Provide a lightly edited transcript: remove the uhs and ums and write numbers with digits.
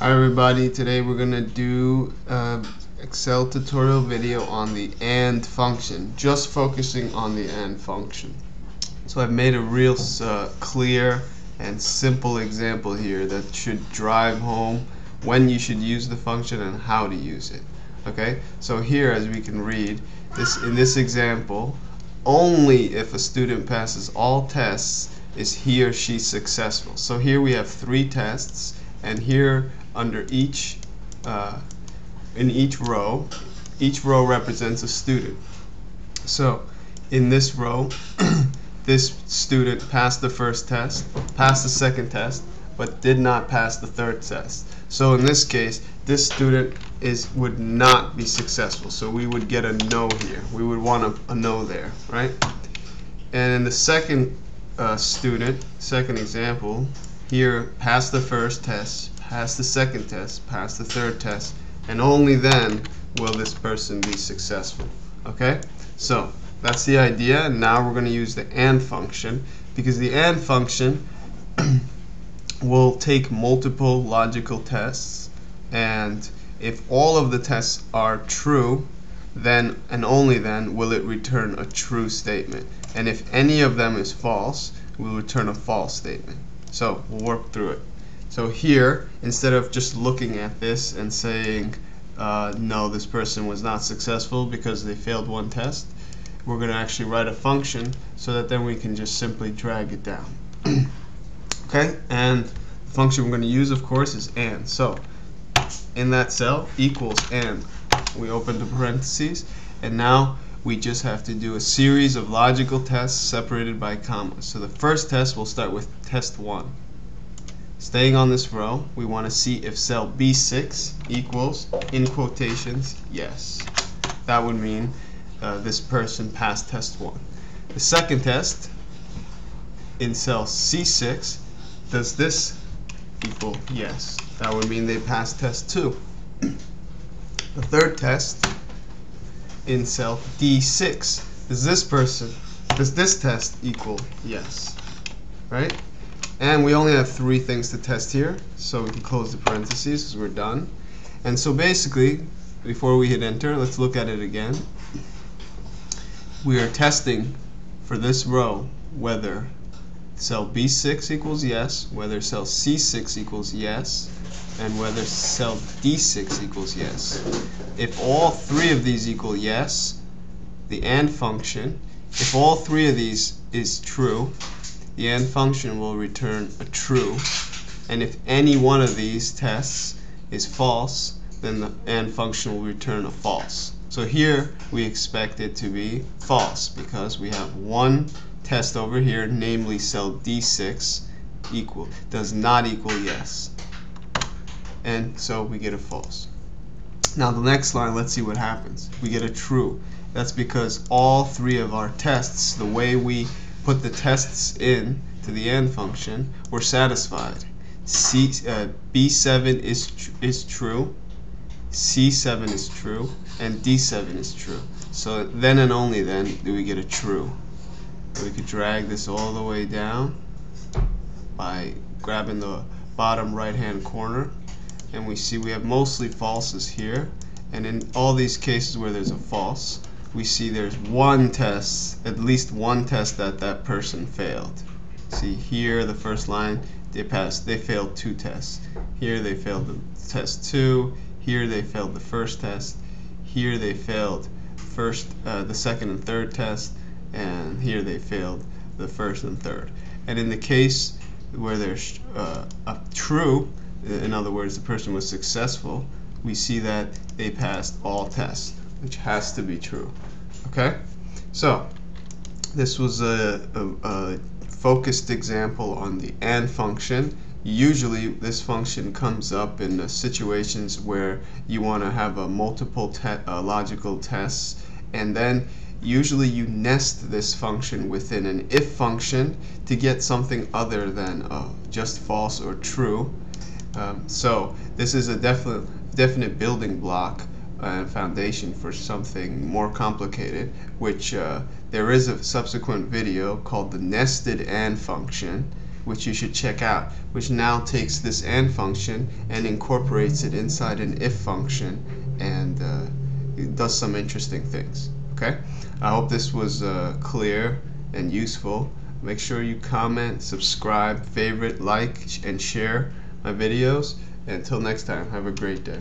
Hi everybody, today we're going to do an Excel tutorial video on the AND function, just focusing on the AND function. So I've made a real clear and simple example here that should drive home when you should use the function and how to use it. Okay, so here, as we can read, in this example, only if a student passes all tests is he or she successful. So here we have three tests, and here under each in each row represents a student. So in this row this student passed the first test, passed the second test, but did not pass the third test. So in this case, this student would not be successful, so we would get a no here. We would want a no there, right? And in the second second example, here, pass the first test, pass the second test, pass the third test, and only then will this person be successful. Okay, so that's the idea. And now we're going to use the AND function, because the AND function will take multiple logical tests, and if all of the tests are true, then and only then will it return a true statement, and if any of them is false, it will return a false statement. So we'll work through it. So here, instead of just looking at this and saying no, this person was not successful because they failed one test, we're going to actually write a function so that then we can just simply drag it down. Okay, and the function we're going to use, of course, is AND. So in that cell, equals AND, we open the parentheses, and now we just have to do a series of logical tests separated by commas. So the first test, we'll start with test 1. Staying on this row, we want to see if cell B6 equals, in quotations, yes. That would mean this person passed test 1. The second test, in cell C6, does this equal yes? That would mean they passed test 2. The third test, in cell D6, does this test equal yes? Right? And we only have three things to test here, so we can close the parentheses because we're done. And so basically, before we hit enter, let's look at it again. We are testing for this row whether cell B6 equals yes, whether cell C6 equals yes, and whether cell D6 equals yes. If all three of these equal yes, the AND function, if all three of these is true, the AND function will return a true, and if any one of these tests is false, then the AND function will return a false. So here we expect it to be false, because we have one test over here, namely cell D6 does not equal yes, and so we get a false. Now the next line, let's see what happens. We get a true. That's because all three of our tests, the way we put the tests in to the AND function, were satisfied. B7 is true, C7 is true, and D7 is true. So then and only then do we get a true. We could drag this all the way down by grabbing the bottom right hand corner, and we see we have mostly falses here, and in all these cases where there's a false, we see there's one test, at least one test, that that person failed. See here, the first line, they failed two tests. Here they failed the test 2, here they failed the first test, here they failed the second and third test, and here they failed the first and third. And in the case where there's a true, in other words, the person was successful, we see that they passed all tests, which has to be true. Okay? So this was a focused example on the AND function. Usually this function comes up in the situations where you want to have a multiple logical tests, and then usually you nest this function within an if function to get something other than just false or true. So this is a definite building block and foundation for something more complicated, which there is a subsequent video called the nested AND function, which you should check out, which now takes this AND function and incorporates it inside an IF function, and it does some interesting things. Okay? I hope this was clear and useful. Make sure you comment, subscribe, favorite, like, and share my videos. Until next time, have a great day.